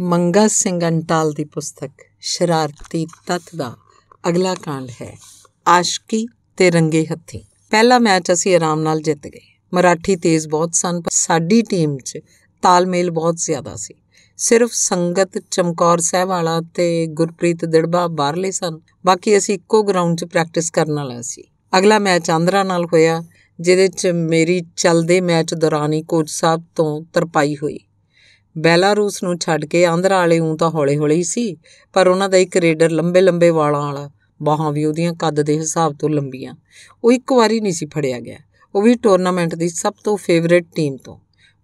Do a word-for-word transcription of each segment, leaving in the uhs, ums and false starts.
ਮੰਗਾ ਸਿੰਘ ਅੰਟਾਲ ਦੀ ਪੁਸਤਕ ਸ਼ਰਾਰਤੀ ਤੱਤ ਦਾ ਅਗਲਾ ਕਾਂਡ ਹੈ ਆਸ਼ਕੀ ਤੇ ਰੰਗੇ ਹੱਥੀ। ਪਹਿਲਾ ਮੈਚ ਅਸੀਂ ਆਰਾਮ ਨਾਲ ਜਿੱਤ ਗਏ। ਮਰਾਠੀ ਤੇਜ਼ ਬਹੁਤ ਸਨ ਪਰ ਸਾਡੀ ਟੀਮ 'ਚ ਤਾਲਮੇਲ ਬਹੁਤ ਜ਼ਿਆਦਾ ਸੀ। ਸਿਰਫ ਸੰਗਤ ਚਮਕੌਰ ਸਾਹਿਬ ਵਾਲਾ ਤੇ ਗੁਰਪ੍ਰੀਤ ਦਿੜਬਾ ਬਾਹਰਲੇ ਸਨ। ਬਾਕੀ ਅਸੀਂ ਇੱਕੋ ਗਰਾਊਂਡ 'ਚ ਪ੍ਰੈਕਟਿਸ ਕਰਨ ਵਾਲਾ ਸੀ। ਅਗਲਾ ਮੈਚ ਆਂਧਰਾ ਨਾਲ ਹੋਇਆ ਜਿਹਦੇ 'ਚ ਮੇਰੀ ਚੱਲਦੇ ਮੈਚ ਦੌਰਾਨ ਹੀ ਕੋਚ ਸਾਹਿਬ ਤੋਂ ਤਰਪਾਈ ਹੋਈ। ਬੈਲਾਰੂਸ ਨੂੰ ਛੱਡ ਕੇ ਆਂਧਰਾ ਵਾਲੇ ਊਂ ਤਾਂ ਹੌਲੇ ਹੌਲੇ ਹੀ ਸੀ ਪਰ ਉਹਨਾਂ ਦਾ ਇੱਕ ਰੇਡਰ ਲੰਬੇ ਲੰਬੇ ਵਾਲਾਂ ਵਾਲਾ, ਬਾਹਾਂ ਵੀ ਉਹਦੀਆਂ ਕੱਦ ਦੇ ਹਿਸਾਬ ਤੋਂ ਲੰਬੀਆਂ, ਉਹ ਇੱਕ ਵਾਰੀ ਨਹੀਂ ਸੀ ਫੜਿਆ ਗਿਆ, ਉਹ ਵੀ ਟੂਰਨਾਮੈਂਟ ਦੀ ਸਭ ਤੋਂ ਫੇਵਰੇਟ ਟੀਮ ਤੋਂ।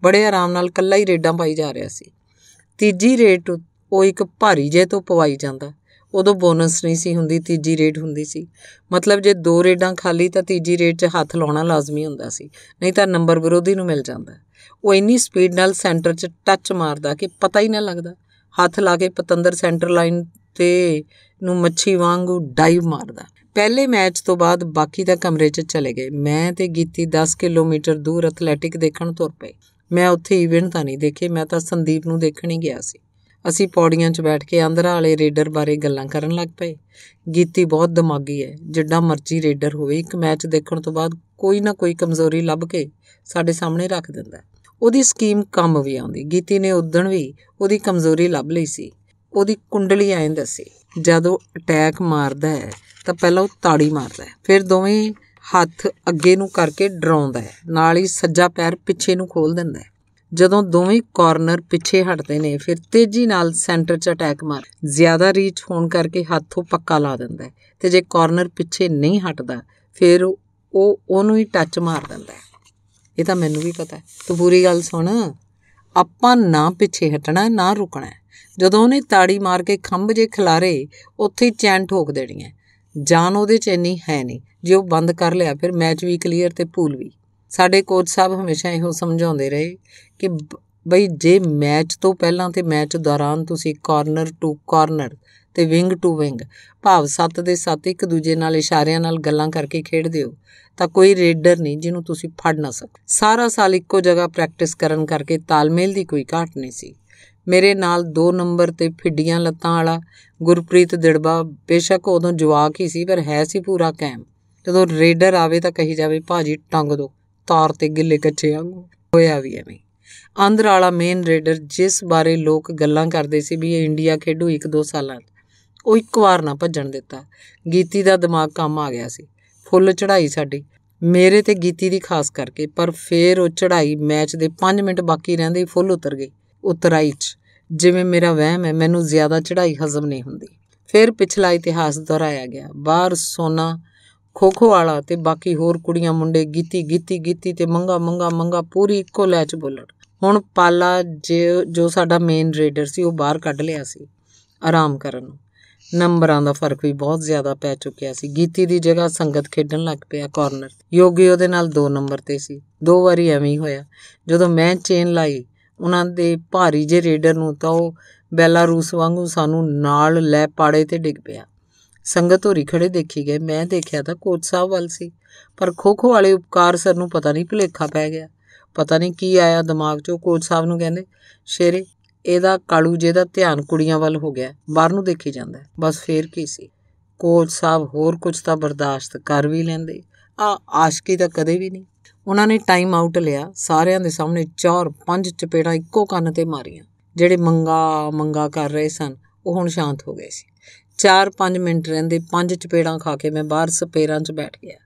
ਬੜੇ ਆਰਾਮ ਨਾਲ ਇਕੱਲਾ ਹੀ ਰੇਡਾਂ ਪਾਈ ਜਾ ਰਿਹਾ ਸੀ। ਤੀਜੀ ਰੇਟ ਉਹ ਇੱਕ ਭਾਰੀ ਜਿਹੇ ਤੋਂ ਪਵਾਈ ਜਾਂਦਾ। ਉਦੋਂ ਬੋਨਸ ਨਹੀਂ ਸੀ ਹੁੰਦੀ, ਤੀਜੀ ਰੇਟ ਹੁੰਦੀ ਸੀ। ਮਤਲਬ ਜੇ ਦੋ ਰੇਡਾਂ ਖਾਲੀ ਤਾਂ ਤੀਜੀ ਰੇਟ 'ਚ ਹੱਥ ਲਾਉਣਾ ਲਾਜ਼ਮੀ ਹੁੰਦਾ ਸੀ, ਨਹੀਂ ਤਾਂ ਨੰਬਰ ਵਿਰੋਧੀ ਨੂੰ ਮਿਲ ਜਾਂਦਾ। ਉਹ ਇੰਨੀ ਸਪੀਡ ਨਾਲ ਸੈਂਟਰ 'ਚ ਟੱਚ ਮਾਰਦਾ ਕਿ ਪਤਾ ਹੀ ਨਾ ਲੱਗਦਾ। ਹੱਥ ਲਾ ਕੇ ਪਤੰਦਰ ਸੈਂਟਰ ਲਾਈਨ 'ਤੇ ਨੂੰ ਮੱਛੀ ਵਾਂਗੂ ਡਾਈਵ ਮਾਰਦਾ। ਪਹਿਲੇ ਮੈਚ ਤੋਂ ਬਾਅਦ ਬਾਕੀ ਦਾ ਕਮਰੇ 'ਚ ਚਲੇ ਗਏ। ਮੈਂ ਤੇ ਗੀਤੀ ਦਸ ਕਿਲੋਮੀਟਰ ਦੂਰ ਐਥਲੈਟਿਕ ਦੇਖਣ ਤੁਰ ਪਏ। ਮੈਂ ਉੱਥੇ ਈਵੈਂਟ ਤਾਂ ਨਹੀਂ ਦੇਖੇ, ਮੈਂ ਤਾਂ ਸੰਦੀਪ ਨੂੰ ਦੇਖਣ ਹੀ ਗਿਆ ਸੀ। ਅਸੀਂ ਪੌੜੀਆਂ 'ਚ ਬੈਠ ਕੇ ਆਂਧਰਾ ਵਾਲੇ ਰੇਡਰ ਬਾਰੇ ਗੱਲਾਂ ਕਰਨ ਲੱਗ ਪਏ। ਗੀਤੀ ਬਹੁਤ ਦਿਮਾਗੀ ਹੈ, ਜਿੱਡਾ ਮਰਜ਼ੀ ਰੇਡਰ ਹੋਵੇ ਇੱਕ ਮੈਚ ਦੇਖਣ ਤੋਂ ਬਾਅਦ ਕੋਈ ਨਾ ਕੋਈ ਕਮਜ਼ੋਰੀ ਲੱਭ ਕੇ ਸਾਡੇ ਸਾਹਮਣੇ ਰੱਖ ਦਿੰਦਾ। ਉਹਦੀ ਸਕੀਮ ਕੰਮ ਵੀ ਆਉਂਦੀ। ਗੀਤੀ ਨੇ ਉਦਣ ਵੀ ਉਹਦੀ ਕਮਜ਼ੋਰੀ ਲੱਭ ਲਈ ਸੀ। ਉਹਦੀ ਕੁੰਡਲੀ ਐਂ ਦੱਸੀ, ਜਦੋਂ ਅਟੈਕ ਮਾਰਦਾ ਹੈ ਤਾਂ ਪਹਿਲਾਂ ਉਹ ਤਾੜੀ ਮਾਰਦਾ ਹੈ, ਫਿਰ ਦੋਵੇਂ ਹੱਥ ਅੱਗੇ ਨੂੰ ਕਰਕੇ ਡਰਾਉਂਦਾ ਹੈ, ਨਾਲ ਹੀ ਸੱਜਾ ਪੈਰ ਪਿੱਛੇ ਨੂੰ ਖੋਲ੍ਹ ਦਿੰਦਾ ਹੈ। ਜਦੋਂ ਦੋਵੇਂ ਕਾਰਨਰ ਪਿੱਛੇ ਹਟਦੇ ਨੇ ਫਿਰ ਤੇਜ਼ੀ ਨਾਲ ਸੈਂਟਰ 'ਚ ਅਟੈਕ ਮਾਰ, ਜ਼ਿਆਦਾ ਰੀਚ ਹੋਣ ਕਰਕੇ ਹੱਥ ਉਹ ਪੱਕਾ ਲਾ ਦਿੰਦਾ ਹੈ ਅਤੇ ਜੇ ਕਾਰਨਰ ਪਿੱਛੇ ਨਹੀਂ ਹਟਦਾ ਫਿਰ ਉਹ ਉਹਨੂੰ ਹੀ ਟੱਚ ਮਾਰ ਦਿੰਦਾ ਹੈ। ਇਹ ਤਾਂ ਮੈਨੂੰ ਵੀ ਪਤਾ। ਤੂੰ ਪੂਰੀ ਗੱਲ ਸੁਣ, ਆਪਾਂ ਨਾ ਪਿੱਛੇ ਹਟਣਾ ਨਾ ਰੁਕਣਾ। ਜਦੋਂ ਉਹਨੇ ਤਾੜੀ ਮਾਰ ਕੇ ਖੰਭ ਜੇ ਖਿਲਾਰੇ ਉੱਥੇ ਹੀ ਚੈਨ ਠੋਕ ਦੇਣੀ ਹੈ। ਜਾਨ ਉਹਦੇ 'ਚ ਇੰਨੀ ਹੈ ਨਹੀਂ, ਜੇ ਉਹ ਬੰਦ ਕਰ ਲਿਆ ਫਿਰ ਮੈਚ ਵੀ ਕਲੀਅਰ ਅਤੇ ਪੂਲ ਵੀ। ਸਾਡੇ ਕੋਚ ਸਾਹਿਬ ਹਮੇਸ਼ਾ ਇਹੋ ਸਮਝਾਉਂਦੇ ਰਹੇ ਕਿ ਬਈ ਜੇ ਮੈਚ ਤੋਂ ਪਹਿਲਾਂ ਅਤੇ ਮੈਚ ਦੌਰਾਨ ਤੁਸੀਂ ਕਾਰਨਰ ਟੂ ਕਾਰਨਰ ਅਤੇ ਵਿੰਗ ਟੂ ਵਿੰਗ ਭਾਵ ਸੱਤ ਦੇ ਸੱਤ ਇੱਕ ਦੂਜੇ ਨਾਲ ਇਸ਼ਾਰਿਆਂ ਨਾਲ ਗੱਲਾਂ ਕਰਕੇ ਖੇਡਦੇ ਹੋ ਤਾਂ ਕੋਈ ਰੇਡਰ ਨਹੀਂ ਜਿਹਨੂੰ ਤੁਸੀਂ ਫੜ ਨਾ ਸਕੋ। ਸਾਰਾ ਸਾਲ ਇੱਕੋ ਜਗ੍ਹਾ ਪ੍ਰੈਕਟਿਸ ਕਰਨ ਕਰਕੇ ਤਾਲਮੇਲ ਦੀ ਕੋਈ ਘਾਟ ਨਹੀਂ ਸੀ। ਮੇਰੇ ਨਾਲ ਦੋ ਨੰਬਰ 'ਤੇ ਫਿੱਡੀਆਂ ਲੱਤਾਂ ਵਾਲਾ ਗੁਰਪ੍ਰੀਤ ਦਿੜਬਾ ਬੇਸ਼ੱਕ ਉਦੋਂ ਜਵਾਕ ਹੀ ਸੀ ਪਰ ਹੈ ਸੀ ਪੂਰਾ ਕਾਇਮ। ਜਦੋਂ ਰੇਡਰ ਆਵੇ ਤਾਂ ਕਹੀ ਜਾਵੇ ਭਾਜੀ ਟੰਗ ਦਿਓ ਤੌਰ 'ਤੇ ਗਿੱਲੇ ਕੱਚੇ ਵਾਂਗੂ। ਹੋਇਆ ਵੀ ਐਵੇਂ। ਆਂਧਰਾ ਵਾਲਾ ਮੇਨ ਰੇਡਰ ਜਿਸ ਬਾਰੇ ਲੋਕ ਗੱਲਾਂ ਕਰਦੇ ਸੀ ਵੀ ਇਹ ਇੰਡੀਆ ਖੇਡੂ ਇੱਕ ਦੋ ਸਾਲਾਂ 'ਚ, ਉਹ ਇੱਕ ਵਾਰ ਨਾ ਭੱਜਣ ਦਿੱਤਾ। ਗੀਤੀ ਦਾ ਦਿਮਾਗ ਕੰਮ ਆ ਗਿਆ ਸੀ। ਫੁੱਲ ਚੜ੍ਹਾਈ ਸਾਡੀ, ਮੇਰੇ ਤੇ ਗੀਤੀ ਦੀ ਖਾਸ ਕਰਕੇ, ਪਰ ਫਿਰ ਉਹ ਚੜ੍ਹਾਈ ਮੈਚ ਦੇ ਪੰਜ ਮਿੰਟ ਬਾਕੀ ਰਹਿੰਦੇ ਹੀ ਫੁੱਲ ਉਤਰ ਗਈ। ਉਤਰਾਈ 'ਚ ਜਿਵੇਂ ਮੇਰਾ ਵਹਿਮ ਹੈ, ਮੈਨੂੰ ਜ਼ਿਆਦਾ ਚੜ੍ਹਾਈ ਹਜ਼ਮ ਨਹੀਂ ਹੁੰਦੀ। ਫਿਰ ਪਿਛਲਾ ਇਤਿਹਾਸ ਦੁਹਰਾਇਆ ਗਿਆ। ਬਾਹਰ ਸੋਨਾ ਖੋ ਖੋ ਵਾਲਾ ਅਤੇ ਬਾਕੀ ਹੋਰ ਕੁੜੀਆਂ ਮੁੰਡੇ ਗੀਤੀ ਗੀਤੀ ਗੀਤੀ ਅਤੇ ਮੰਗਾ ਮੰਗਾ ਮੰਗਾ ਪੂਰੀ ਇੱਕੋ ਲੈਅ 'ਚ ਬੋਲਣ। ਹੁਣ ਪਾਲਾ ਜੇ ਜੋ ਸਾਡਾ ਮੇਨ ਰੇਡਰ ਸੀ ਉਹ ਬਾਹਰ ਕੱਢ ਲਿਆ ਸੀ ਆਰਾਮ ਕਰਨ ਨੂੰ। ਨੰਬਰਾਂ ਦਾ ਫਰਕ ਵੀ ਬਹੁਤ ਜ਼ਿਆਦਾ ਪੈ ਚੁੱਕਿਆ ਸੀ। ਗੀਤੀ ਦੀ ਜਗ੍ਹਾ ਸੰਗਤ ਖੇਡਣ ਲੱਗ ਪਿਆ ਕਾਰਨਰ। ਯੋਗੀ ਉਹਦੇ ਨਾਲ ਦੋ ਨੰਬਰ 'ਤੇ ਸੀ। ਦੋ ਵਾਰੀ ਐਵੇਂ ਹੋਇਆ। ਜਦੋਂ ਮੈਂ ਚੇਨ ਲਾਈ ਉਹਨਾਂ ਦੇ ਭਾਰੀ ਜਿਹੇ ਰੇਡਰ ਨੂੰ ਤਾਂ ਉਹ ਬੈਲਾਰੂਸ ਵਾਂਗੂ ਸਾਨੂੰ ਨਾਲ ਲੈ ਪਾੜੇ 'ਤੇ ਡਿੱਗ ਪਿਆ। ਸੰਗਤ ਹੋਰੀ ਖੜੇ ਦੇਖੀ ਗਏ। ਮੈਂ ਦੇਖਿਆ ਤਾਂ ਕੋਚ ਸਾਹਿਬ ਵੱਲ ਸੀ ਪਰ ਖੋ ਖੋ ਵਾਲੇ ਉਪਕਾਰ ਸਰ ਨੂੰ ਪਤਾ ਨਹੀਂ ਭੁਲੇਖਾ ਪੈ ਗਿਆ। ਪਤਾ ਨਹੀਂ ਕੀ ਆਇਆ ਦਿਮਾਗ 'ਚ, ਉਹ ਕੋਚ ਸਾਹਿਬ ਨੂੰ ਕਹਿੰਦੇ, ਸ਼ੇਰੇ ਇਹਦਾ ਕਾਲੂ ਜੇ ਦਾ ਧਿਆਨ ਕੁੜੀਆਂ ਵੱਲ ਹੋ ਗਿਆ, ਬਾਹਰ ਨੂੰ ਦੇਖੀ ਜਾਂਦਾ। ਬਸ ਫੇਰ ਕੀ ਸੀ, ਕੋਚ ਸਾਹਿਬ ਹੋਰ ਕੁਝ ਤਾਂ ਬਰਦਾਸ਼ਤ ਕਰ ਵੀ ਲੈਂਦੇ, ਆਹ ਆਸ਼ਕੀ ਤਾਂ ਕਦੇ ਵੀ ਨਹੀਂ। ਉਹਨਾਂ ਨੇ ਟਾਈਮ ਆਊਟ ਲਿਆ। ਸਾਰਿਆਂ ਦੇ ਸਾਹਮਣੇ ਚਾਰ ਪੰਜ ਚਪੇੜਾਂ ਇੱਕੋ ਕੰਨ 'ਤੇ ਮਾਰੀਆਂ। ਜਿਹੜੇ ਮੰਗਾ ਮੰਗਾ ਕਰ ਰਹੇ ਸਨ ਉਹ ਹੁਣ ਸ਼ਾਂਤ ਹੋ ਗਏ ਸੀ। ਚਾਰ ਪੰਜ ਮਿੰਟ ਰਹਿੰਦੇ ਪੰਜ ਚਪੇੜਾਂ ਖਾ ਕੇ ਮੈਂ ਬਾਹਰ ਸਪੇਰਾਂ 'ਚ ਬੈਠ ਗਿਆ।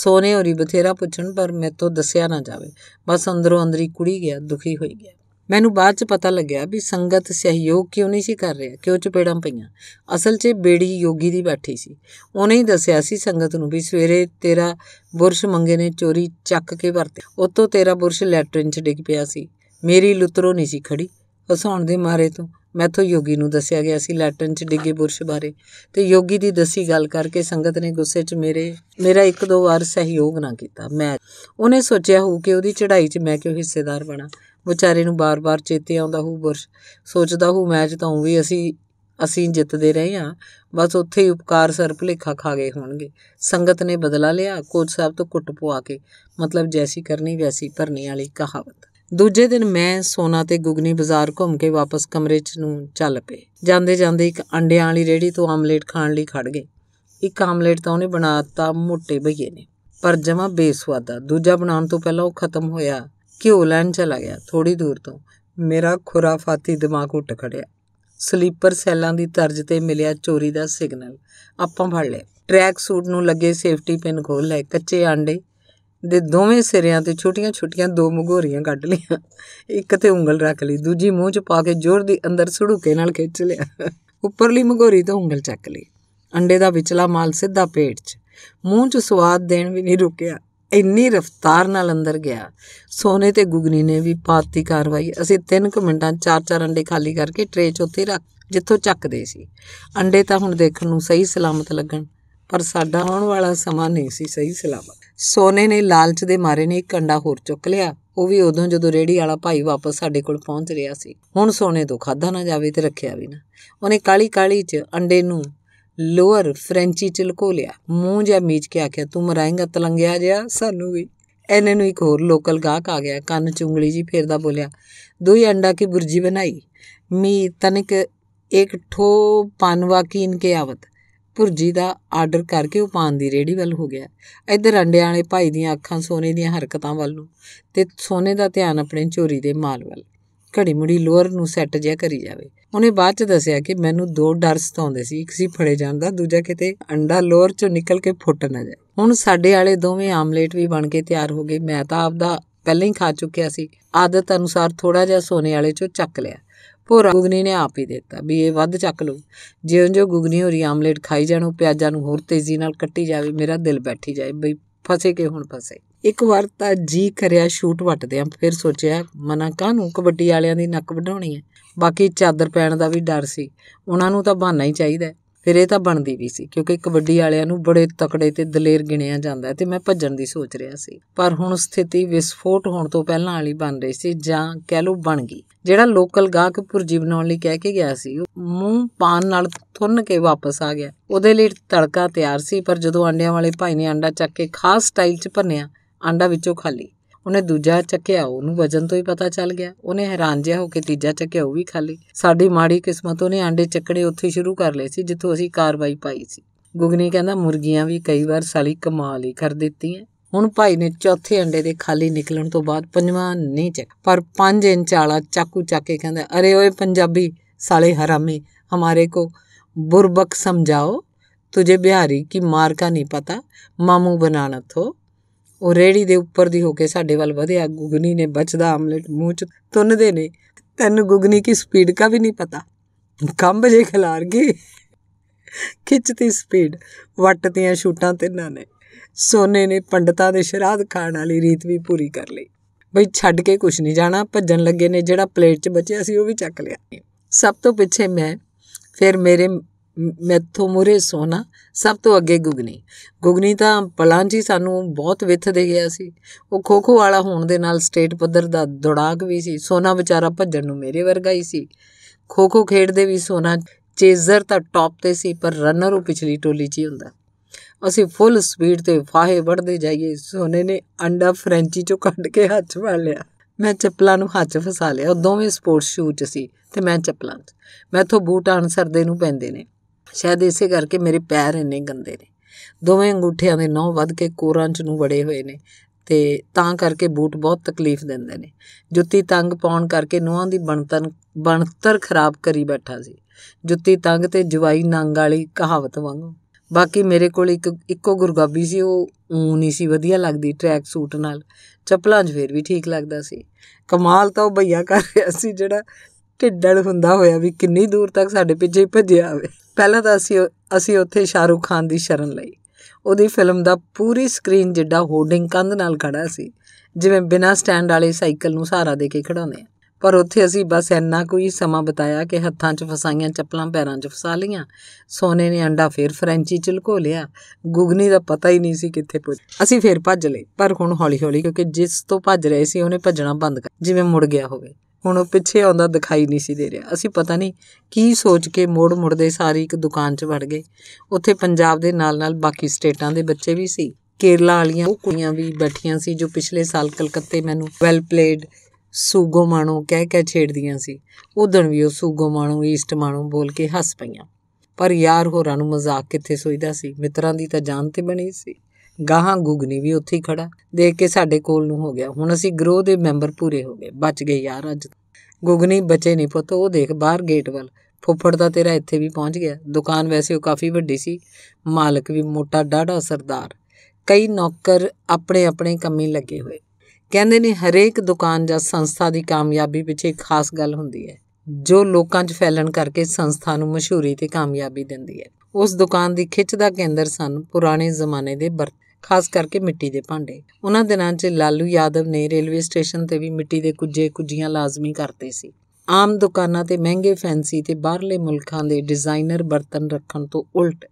ਸੋਨੇ ਹੋਰੀ ਬਥੇਰਾ ਪੁੱਛਣ ਪਰ ਮੈਥੋਂ ਦੱਸਿਆ ਨਾ ਜਾਵੇ। ਬਸ ਅੰਦਰੋਂ ਅੰਦਰੀ ਕੁੜੀ ਗਿਆ, ਦੁਖੀ ਹੋਈ ਗਿਆ। ਮੈਨੂੰ ਬਾਅਦ 'ਚ ਪਤਾ ਲੱਗਿਆ ਵੀ ਸੰਗਤ ਸਹਿਯੋਗ ਕਿਉਂ ਨਹੀਂ ਸੀ ਕਰ ਰਿਹਾ, ਕਿਉਂ ਚਪੇੜਾਂ ਪਈਆਂ। ਅਸਲ 'ਚ ਬੇੜੀ ਯੋਗੀ ਦੀ ਬੈਠੀ ਸੀ। ਉਹਨੇ ਹੀ ਦੱਸਿਆ ਸੀ ਸੰਗਤ ਨੂੰ ਵੀ ਸਵੇਰੇ ਤੇਰਾ ਬੁਰਸ਼ ਮੰਗੇ ਨੇ ਚੋਰੀ ਚੱਕ ਕੇ ਵਰਤੇ, ਉੱਤੋਂ ਤੇਰਾ ਬੁਰਸ਼ ਲੈਟਰਿਨ 'ਚ ਡਿੱਗ ਪਿਆ ਸੀ। ਮੇਰੀ ਲੁੱਤਰੋਂ ਨਹੀਂ ਸੀ ਖੜੀ ਹਸਾਉਣ ਦੇ ਮਾਰੇ ਤੋਂ। ਮੈਥੋਂ ਯੋਗੀ ਨੂੰ ਦੱਸਿਆ ਗਿਆ ਸੀ ਲੈਟਰਨ 'ਚ ਡਿੱਗੇ ਬੁਰਸ਼ ਬਾਰੇ ਅਤੇ ਯੋਗੀ ਦੀ ਦੱਸੀ ਗੱਲ ਕਰਕੇ ਸੰਗਤ ਨੇ ਗੁੱਸੇ 'ਚ ਮੇਰੇ ਮੇਰਾ ਇੱਕ ਦੋ ਵਾਰ ਸਹਿਯੋਗ ਨਾ ਕੀਤਾ। ਮੈਂ ਉਹਨੇ ਸੋਚਿਆ ਹੋਊ ਕਿ ਉਹਦੀ ਚੜ੍ਹਾਈ 'ਚ ਮੈਂ ਕਿਉਂ ਹਿੱਸੇਦਾਰ ਬਣਾ। ਵਿਚਾਰੇ ਨੂੰ ਬਾਰ ਬਾਰ ਚੇਤੇ ਆਉਂਦਾ ਹੋਊ ਬੁਰਸ਼, ਸੋਚਦਾ ਹੋਊ ਮੈਚ ਤਾਂ ਵੀ ਅਸੀਂ ਅਸੀਂ ਜਿੱਤਦੇ ਰਹੇ ਹਾਂ। ਬਸ ਉੱਥੇ ਹੀ ਉਪਕਾਰ ਸਰ ਭੁਲੇਖਾ ਖਾ ਗਏ ਹੋਣਗੇ। ਸੰਗਤ ਨੇ ਬਦਲਾ ਲਿਆ ਕੋਚ ਸਾਹਿਬ ਤੋਂ ਕੁੱਟ ਪਵਾ ਕੇ, ਮਤਲਬ ਜੈਸੀ ਕਰਨੀ ਵੈਸੀ ਭਰਨੀ ਵਾਲੀ ਕਹਾਵਤ। दूजे दिन मैं सोना ते गुगनी बाजार घूम के वापस कमरे च नूं चल पे। जांदे जांदे एक अंडियां वाली रेहड़ी तो आमलेट खाण लई खड़ गए। एक आमलेट तो उन्हें बनाता मोटे भईए ने पर जमा बेसुआदा। दूजा बनाने तो पहला वो खत्म होया। घ्यो लैन चला गया। थोड़ी दूर तो मेरा खुराफाती दिमाग उठ खड़िया। स्लीपर सैलां की तर्ज पर मिलिया चोरी का सिग्नल। आपां फड़ लिया। ट्रैक सूट नूं लगे सेफ्टी पिन खोल लए। कच्चे आंडे दे दोवें सिरियां ते छोटियां छोटियां दो मघोरियां कट लिया। एक ते उंगल रख ली, दूजी मूँह च पा के जोर दी अंदर सड़ूके नाल खिच लिया। उपरली मघोरी तो उंगल चक ली। अंडे दा विचला माल सीधा पेट च। मूँह च स्वाद देण भी नहीं रुकिया। इन्नी रफ्तार नाल अंदर गया। सोने ते गुगनी ने भी पाती कार्रवाई। असीं तीन क मिनटां चार चार अंडे खाली करके ट्रे च उत्थे रख जिथों चकदे सी। अंडे तां हुण देखण नूं सही सलामत लगण पर साडा आउण वाला समां नहीं सी सही सलामत। सोने ने लालच दे मारे ने एक अंडा होर चुक लिया। वो भी उदों जदों रेहड़ी वाला भाई वापस साडे कोल पहुंच रिहा सी। हुण सोने तो खाधा ना जावे ते रखिया भी ना। उहने काली काली च अंडे नूं लोअर फ्रेंची च लको लिया। मूँह जहा मीच के आख्या, तू मराएगा तलंगिया जहा सानू भी। इन्हें नूं एक होर लोकल गाहक आ गया। कन्न च उंगली जी फेरदा बोलिया, दो ही अंडा की बुर्जी बनाई, मी तनिक एक ठो पानवा की इनके आवत। भुर्जी का आर्डर करके वह पान की रेहड़ी वाल हो गया। इधर अंडे वाले भाई दीयां अखां सोने दीयां हरकतां वाल नूं ते सोने का ध्यान अपने चोरी दे माल वाल। घड़ी मुड़ी लोअर नूं सैट जिहा करी जावे। उन्हें बाद च दस्सिया कि मैनूं दो डर सताउंदे सी, इक सी फड़े जाण दा, दूजा किते अंडा लोअर चों निकल के फुट ना जाए। हुण साडे वाले दोवें आमलेट भी बण के तैयार हो गए। मैं तां आपदा पहले ही खा चुकिया सी। आदत अनुसार थोड़ा जिहा सोने वाले चों चक लिया। भोरा गुगनी ने आप ही देता भी ये वध चक लो। जिउं जिउं गुगनी होरी आमलेट खाई जाणो प्याजां नूं होर तेजी नाल कट्टी जावे। मेरा दिल बैठी जाए बई फसे के हुण फसे। एक बार तो जी करिया शूट वटद्या, फिर सोचिया मना कानूं कबड्डी वालियां दी नक्क वढाउणी है। बाकी चादर पैण दा भी डर सी। उहनां नूं तां बहाना ही चाहीदा। फिर ये तां बनदी भी सी क्योंकि कबड्डी वालियां नूं बड़े तकड़े ते दलेर गिणिया जांदा है ते मैं भज्जण दी सोच रिहा सी। पर हुण स्थिति विस्फोट होण तों पहिलां वाली बन रही सी जां कह लो बन गई। जिहड़ा लोकल गाहक भुर्जी बनाउण लई कह के गया सी मूँह पान नाल थुन्न के वापस आ गया। उहदे लई तड़का तैयार सी पर जदों अंडियां वाले भाई ने अंडा चक के खास स्टाइल च भन्निया आंडा विचों खाली। उन्हें दूजा चकिया, उन्होंने वजन तो ही पता चल गया। उन्हें हैरान जिहा होकर तीजा चकिया, वह भी खाली। साड़ी माड़ी किस्मत उन्हें आंडे चकने उत्थे शुरू कर लए सी जिथों असी कार्रवाई पाई सी। गुगनी कहना मुर्गियां भी कई बार साली कमाल ही कर दित्ती है। हुण भाई ने चौथे अंडे के खाली निकलण तो बाद पंजवां नहीं चक पर पांच इंच वाला चाकू चक के कहंदा, अरे ओए पंजाबी साले हरामी, हमारे को बुरबक समझाओ, तुझे बिहारी की मार का नहीं पता, मामू बनाना थो। ਉਹ ਰੇਹੜੀ ਦੇ ਉੱਪਰ ਦੀ ਹੋ ਕੇ ਸਾਡੇ ਵੱਲ ਵਧਿਆ। ਗੁਗਨੀ ਨੇ ਬਚਦਾ ਆਮਲੇਟ ਮੂੰਹ 'ਚ ਤੁੰਨਦੇ ਨੇ, ਤੈਨੂੰ ਗੁਗਨੀ ਕੀ ਸਪੀਡ ਕਾ ਵੀ ਨਹੀਂ ਪਤਾ, ਕੰਬ ਜੇ ਖਿਲਾਰ ਗਈ ਖਿੱਚਤੀ ਸਪੀਡ। ਵੱਟਦੀਆਂ ਸ਼ੂਟਾਂ ਤਿੰਨਾਂ ਨੇ। ਸੋਨੇ ਨੇ ਪੰਡਤਾਂ ਦੇ ਸ਼ਰਾਧ ਖਾਣ ਵਾਲੀ ਰੀਤ ਵੀ ਪੂਰੀ ਕਰ ਲਈ। ਬਈ ਛੱਡ ਕੇ ਕੁਛ ਨਹੀਂ ਜਾਣਾ। ਭੱਜਣ ਲੱਗੇ ਨੇ ਜਿਹੜਾ ਪਲੇਟ 'ਚ ਬਚਿਆ ਸੀ ਉਹ ਵੀ ਚੱਕ ਲਿਆ। ਸਭ ਤੋਂ ਪਿੱਛੇ ਮੈਂ, ਫਿਰ ਮੇਰੇ ਮੈਥੋਂ ਮੂਹਰੇ ਸੋਨਾ, ਸਭ ਤੋਂ ਅੱਗੇ ਗੁਗਨੀ। ਗੁਗਨੀ ਤਾਂ ਪਲਾਂ 'ਚ ਹੀ ਸਾਨੂੰ ਬਹੁਤ ਵਿੱਥ ਦੇ ਗਿਆ ਸੀ। ਉਹ ਖੋ ਖੋ ਵਾਲਾ ਹੋਣ ਦੇ ਨਾਲ ਸਟੇਟ ਪੱਧਰ ਦਾ ਦੌੜਾਕ ਵੀ ਸੀ। ਸੋਨਾ ਵਿਚਾਰਾ ਭੱਜਣ ਨੂੰ ਮੇਰੇ ਵਰਗਾ ਹੀ ਸੀ। ਖੋ ਖੋ ਖੇਡਦੇ ਵੀ ਸੋਨਾ ਚੇਜ਼ਰ ਤਾਂ ਟੌਪ 'ਤੇ ਸੀ ਪਰ ਰਨਰ ਉਹ ਪਿਛਲੀ ਟੋਲੀ 'ਚ ਹੀ ਹੁੰਦਾ। ਅਸੀਂ ਫੁੱਲ ਸਪੀਡ 'ਤੇ ਫਾਹੇ ਵੱਢਦੇ ਜਾਈਏ। ਸੋਨੇ ਨੇ ਅੰਡਾ ਫਰੈਂਚੀ 'ਚੋਂ ਕੱਢ ਕੇ ਹੱਥ 'ਚ ਫੜ ਲਿਆ। ਮੈਂ ਚੱਪਲਾਂ ਨੂੰ ਹੱਥ 'ਚ ਫਸਾ ਲਿਆ। ਉਹ ਦੋਵੇਂ ਸਪੋਰਟਸ ਸ਼ੂ 'ਚ ਸੀ ਅਤੇ ਮੈਂ ਚੱਪਲਾਂ 'ਚ। ਮੈਥੋਂ ਬੂਟ ਅਨਸਰਦੇ ਨੂੰ ਪੈਂਦੇ ਨੇ, शायद इसे करके मेरे पैर इन्ने गंदे ने। दोवें अंगूठियां दे नौ वध के कोरां च नूं वड़े होए ने ते तां करके बूट बहुत तकलीफ दिंदे ने। जुत्ती तंग पाउण करके नूंहां दी बनतन बनतर खराब करी बैठा सी। जुत्ती तंग ते जवाई नंग वाली कहावत वांगू। बाकी मेरे कोल इक इक्को गुरगाबी सी, ओह ऊन ही सी वधिया लगदी ट्रैक सूट नाल। चप्पलां 'च फिर भी ठीक लगदा सी। कमाल तां ओह भईया कर रिहा सी जिहड़ा ढिड्डल हुंदा होया भी किन्नी दूर तक साडे पिछे भज्जिआ आवे। ਪਹਿਲਾਂ ਤਾਂ ਅਸੀਂ ਅਸੀਂ ਉੱਥੇ ਸ਼ਾਹਰੁਖ ਖਾਨ ਦੀ ਸ਼ਰਨ ਲਈ। ਉਹਦੀ ਫਿਲਮ ਦਾ ਪੂਰੀ ਸਕਰੀਨ ਜਿੱਡਾ ਹੋਰਡਿੰਗ ਕੰਧ ਨਾਲ ਖੜ੍ਹਾ ਸੀ, ਜਿਵੇਂ ਬਿਨਾਂ ਸਟੈਂਡ ਵਾਲੇ ਸਾਈਕਲ ਨੂੰ ਸਹਾਰਾ ਦੇ ਕੇ ਖੜਾਉਂਦੇ ਆ। ਪਰ ਉੱਥੇ ਅਸੀਂ ਬਸ ਇੰਨਾ ਕੋਈ ਸਮਾਂ ਬਿਤਾਇਆ ਕਿ ਹੱਥਾਂ 'ਚ ਫਸਾਈਆਂ ਚੱਪਲਾਂ ਪੈਰਾਂ 'ਚ ਫਸਾ ਲਈਆਂ। ਸੋਨੇ ਨੇ ਅੰਡਾ ਫਿਰ ਫਰੈਂਚੀ 'ਚ ਲੁਕੋ ਲਿਆ। ਗੁਗਨੀ ਦਾ ਪਤਾ ਹੀ ਨਹੀਂ ਸੀ ਕਿੱਥੇ ਪੁੱਜ। ਅਸੀਂ ਫਿਰ ਭੱਜ ਲਏ ਪਰ ਹੁਣ ਹੌਲੀ ਹੌਲੀ, ਕਿਉਂਕਿ ਜਿਸ ਤੋਂ ਭੱਜ ਰਹੇ ਸੀ ਉਹਨੇ ਭੱਜਣਾ ਬੰਦ ਕਰ ਜਿਵੇਂ ਮੁੜ ਗਿਆ ਹੋਵੇ। ਹੁਣ ਉਹ ਪਿੱਛੇ ਆਉਂਦਾ ਦਿਖਾਈ ਨਹੀਂ ਸੀ ਦੇ ਰਿਹਾ। ਅਸੀਂ ਪਤਾ ਨਹੀਂ ਕੀ ਸੋਚ ਕੇ ਮੋੜ ਮੁੜਦੇ ਸਾਰੀ ਇੱਕ ਦੁਕਾਨ 'ਚ ਵੜ ਗਏ। ਉੱਥੇ ਪੰਜਾਬ ਦੇ ਨਾਲ ਨਾਲ ਬਾਕੀ ਸਟੇਟਾਂ ਦੇ ਬੱਚੇ ਵੀ ਸੀ। ਕੇਰਲਾ ਵਾਲੀਆਂ ਉਹ ਕੁੜੀਆਂ ਵੀ ਬੈਠੀਆਂ ਸੀ ਜੋ ਪਿਛਲੇ ਸਾਲ ਕਲਕੱਤੇ ਮੈਨੂੰ ਵੈਲ ਪਲੇਡ सूगो माणो कह कह छेड़ दियां सी। उदण भी वो सूगो माणो ईस्ट माणो बोल के हस पईयां। पर यार होरां नूं मजाक कित्थे सोईदा सी, मित्रां दी तां जान ते बणी सी। गाहां गुगनी भी उत्थे खड़ा देख के साडे कोल नूं हो गया। हुण असीं ग्रोह दे मैंबर पूरे हो गए, बच गए यार अज। गुगनी बचे नहीं पुत, वो देख बाहर गेट वाल। फुफड़ दा तेरा इत्थे भी पहुँच गया। दुकान वैसे वो काफ़ी वड्डी सी, मालक भी मोटा डाढ़ा सरदार। कई नौकर अपने अपने कम्मी लगे हुए। कहंदे ने हरेक दुकान जां संस्था की कामयाबी पिछे खास गल हुंदी है जो लोकां च फैलण करके संस्था नूं मशहूरी ते कामयाबी दिंदी है। उस दुकान की खिच दा केंद्र सन पुराने जमाने दे बर्तन, खास करके मिट्टी के भांडे। उन्हां दिनां च लालू यादव ने रेलवे स्टेशन ते भी मिट्टी के कुजे कुजियां लाजमी करते सी। आम दुकानां ते महंगे फैंसी ते बाहरले मुल्कां दे डिजाइनर बर्तन रखण तो उल्ट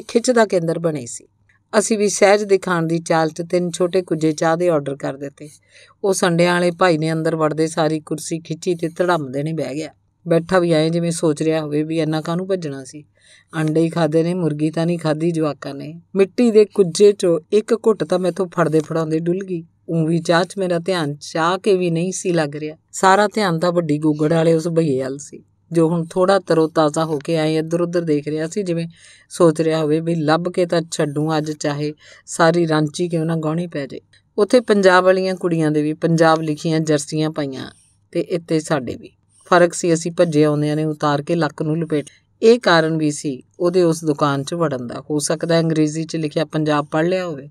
एक खिच दा केंद्र बने सी। असी भी सहज दिखाण दी चाल च तीन छोटे कुजे चाह दे ऑर्डर कर दिते। वो संडियां वाले भाई ने अंदर वड़दे सारी कुर्सी खिची ते धड़म देने बह गया। बैठा भी आए जिवें सोच रहा होवे भी इन्ना काहनूं भज्जणा सी, अंडे ही खाधे ने, मुर्गी तां नहीं खाधी जवाकां ने। मिट्टी दे कुजे चो एक घुट तां मैथों फड़दे फड़ाउंदे डुल गई। ऊँवी चाह च मेरा ध्यान चाह के भी नहीं सी लग रहा। सारा ध्यान तां वड्डी गुगड़ वाले उस भईए हल सी जो हुण थोड़ा तरो ताज़ा होके आए इधर उधर देख रहा सी, जिवें सोच रहा होवे भी लभ के तां छड्डूं अज, चाहे सारी रांची क्यों ना गाहणी पै जाए। उत्थे पंजाब वालियां कुड़ियां दे भी पंजाब लिखियां जर्सियां पाईयां ते इत्थे साडे भी फर्क सी। असीं भज्जे आउंदियां ने उतार के लक्क नूं लपेट। इह कारण भी सी उहदे उस दुकान च वड़न दा। हो सकदा अंग्रेज़ी च लिखिया पंजाब पढ़ लिया होवे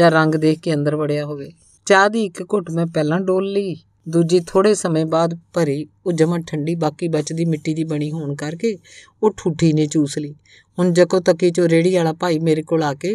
जां रंग देख के अंदर वड़िया होवे। चाह दी एक घुट मैं पहिलां डोल लई, दूजी थोड़े समय बाद भरी। वो जमा ठंडी, बाकी बचती मिट्टी की बनी होने करके वो ठूठी ने चूस ली। हुण जको तकी चो रेहड़ी वाला भाई मेरे को आके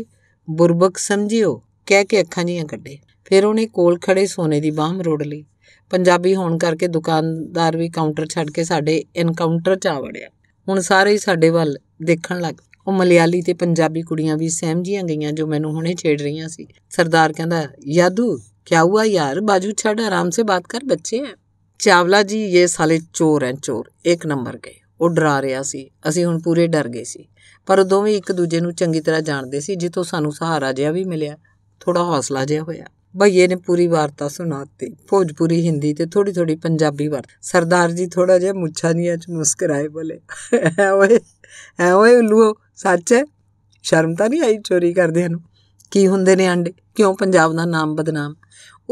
बुरबक समझियो कह के अखां जिहां कड्डे। फिर उन्हें कोल खड़े सोने की बांह मरोड़ ली। पंजाबी होने करके दुकानदार भी काउंटर छड्ड के साडे एनकाउंटर च आ वड़िया। हुण सारे ही साडे वल देखण लग। वो मलयाली ते पंजाबी कुड़ियां भी सहमजियां गईयां जो मैनूं हुणे छेड़ रही सी। सरदार कहंदा, यादू क्या हुआ यार, बाजू छड़, आराम से बात कर, बच्चे हैं। चावला जी ये साले चोर हैं, चोर एक नंबर के। वो डरा रहा सी, असीं हुण पूरे डर गए सी। पर दोवें एक दूजे नूं चंगी तरह जाणदे सी, जितों सानूं सहारा जिहा भी मिलिया, थोड़ा हौसला जिहा होया। भईए ने पूरी वार्ता सुणाती, भोजपुरी, हिंदी ते थोड़ी थोड़ी पंजाबी वार। सरदार जी थोड़ा जिहा मुच्छां दियां च मुस्कराए, बोले है ओए है ओए उल्लूओ, सच है, शर्म तां नहीं आई चोरी करदिआं नूं? की हुंदे ने अंडे, क्यों पंजाब दा नाम बदनाम।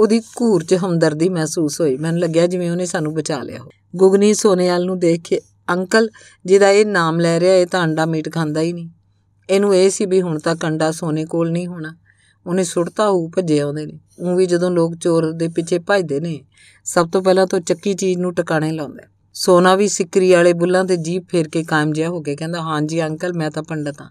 ਉਹਦੀ ਘੂਰ 'ਚ ਹਮਦਰਦੀ ਮਹਿਸੂਸ ਹੋਈ। ਮੈਨੂੰ ਲੱਗਿਆ ਜਿਵੇਂ ਉਹਨੇ ਸਾਨੂੰ ਬਚਾ ਲਿਆ ਹੋ। ਗੁਗਨੀ ਸੋਨੇਵਾਲ ਨੂੰ ਦੇਖ ਕੇ, ਅੰਕਲ ਜਿਹਦਾ ਇਹ ਨਾਮ ਲੈ ਰਿਹਾ ਇਹ ਤਾਂ ਅੰਡਾ ਮੀਟ ਖਾਂਦਾ ਹੀ ਨਹੀਂ। ਇਹਨੂੰ ਇਹ ਸੀ ਵੀ ਹੁਣ ਤਾਂ ਕੰਡਾ ਸੋਨੇ ਕੋਲ ਨਹੀਂ ਹੋਣਾ, ਉਹਨੇ ਸੁੱਟਤਾ ਹੋਊ। ਭੱਜੇ ਆਉਂਦੇ ਨੇ। ਉਹ ਵੀ ਜਦੋਂ ਲੋਕ ਚੋਰ ਦੇ ਪਿੱਛੇ ਭੱਜਦੇ ਨੇ ਸਭ ਤੋਂ ਪਹਿਲਾਂ ਤਾਂ ਚੱਕੀ ਚੀਜ਼ ਨੂੰ ਟਿਕਾਣੇ ਲਾਉਂਦਾ। ਸੋਨਾ ਵੀ ਸਿੱਕਰੀ ਵਾਲੇ ਬੁੱਲਾਂ 'ਤੇ ਜੀਭ ਫੇਰ ਕੇ ਕਾਇਮ ਜਿਹਾ ਹੋ ਕੇ ਕਹਿੰਦਾ, ਹਾਂਜੀ ਅੰਕਲ ਮੈਂ ਤਾਂ ਪੰਡਤ ਹਾਂ,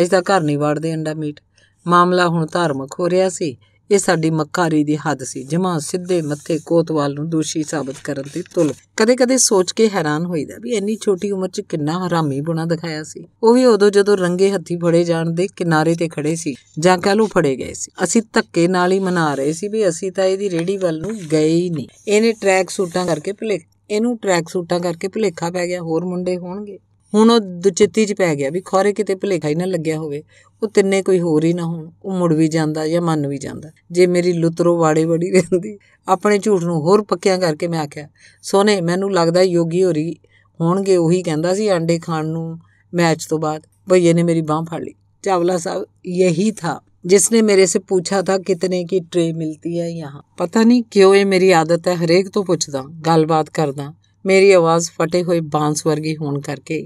ਅਸੀਂ ਤਾਂ ਘਰ ਨਹੀਂ ਵਾੜਦੇ ਅੰਡਾ ਮੀਟ। ਮਾਮਲਾ ਹੁਣ ਧਾਰਮਿਕ ਹੋ ਰਿਹਾ ਸੀ। ਇਹ ਸਾਡੀ ਮੱਕਾਰੀ ਦੀ ਹੱਦ ਸੀ। ਜਮਾਂ ਸਿੱਧੇ ਮੱਥੇ ਕੋਤਵਾਲ ਨੂੰ ਦੋਸ਼ੀ ਸਾਬਤ ਕਰਨ ਦੀ ਤੁਲ। ਕਦੇ ਕਦੇ ਸੋਚ ਕੇ ਹੈਰਾਨ ਹੋਈਦਾ ਵੀ ਇੰਨੀ ਛੋਟੀ ਉਮਰ 'ਚ ਕਿੰਨਾ ਹਰਾਮੀ ਬੁਣਾ ਦਿਖਾਇਆ ਸੀ। ਉਹ ਵੀ ਉਦੋਂ ਜਦੋਂ ਰੰਗੇ ਹੱਥੀ ਫੜੇ ਜਾਣ ਦੇ ਕਿਨਾਰੇ 'ਤੇ ਖੜੇ ਸੀ, ਜਾਂ ਕਹਿ ਲਓ ਫੜੇ ਗਏ ਸੀ। ਅਸੀਂ ਧੱਕੇ ਨਾਲ ਹੀ ਮਨਾ ਰਹੇ ਸੀ ਵੀ ਅਸੀਂ ਤਾਂ ਇਹਦੀ ਰੇਹੜੀ ਵੱਲ ਨੂੰ ਗਏ ਹੀ ਨਹੀਂ। ਇਹਨੇ ਟਰੈਕ ਸੂਟਾਂ ਕਰਕੇ ਭੁਲੇ ਇਹਨੂੰ ਟਰੈਕ ਸੂਟਾਂ ਕਰਕੇ ਭੁਲੇਖਾ ਪੈ ਗਿਆ, ਹੋਰ ਮੁੰਡੇ ਹੋਣਗੇ। ਹੁਣ ਉਹ ਦੁਚਿੱਤੀ 'ਚ ਪੈ ਗਿਆ ਵੀ ਖੌਰੇ ਕਿਤੇ ਭੁਲੇਖਾ ਹੀ ਨਾ ਲੱਗਿਆ ਹੋਵੇ, ਉਹ ਤਿੰਨੇ ਕੋਈ ਹੋਰ ਹੀ ਨਾ ਹੋਣ। ਉਹ ਮੁੜ ਵੀ ਜਾਂਦਾ ਜਾਂ ਮੰਨ ਵੀ ਜਾਂਦਾ। ਜੇ ਮੇਰੀ ਲੁਤਰੋ ਵਾੜੇ ਵੜੀ ਰਹਿੰਦੀ। ਆਪਣੇ ਝੂਠ ਨੂੰ ਹੋਰ ਪੱਕਿਆਂ ਕਰਕੇ ਮੈਂ ਆਖਿਆ, ਸੋਨੇ ਮੈਨੂੰ ਲੱਗਦਾ ਯੋਗੀ ਹੋਰੀ ਹੋਣਗੇ, ਉਹੀ ਕਹਿੰਦਾ ਸੀ ਆਂਡੇ ਖਾਣ ਨੂੰ ਮੈਚ ਤੋਂ ਬਾਅਦ। ਭਈਏ ਨੇ ਮੇਰੀ ਬਾਂਹ ਫੜ ਲਈ। ਚਾਵਲਾ ਸਾਹਿਬ ਯਹੀ ਥਾ जिसने मेरे से पूछा था कितने की ट्रे मिलती है यहाँ। पता नहीं क्यों ये मेरी आदत है, हरेक तो पूछदा, गलबात करदा। मेरी आवाज़ फटे हुए बांस वर्गी होने करके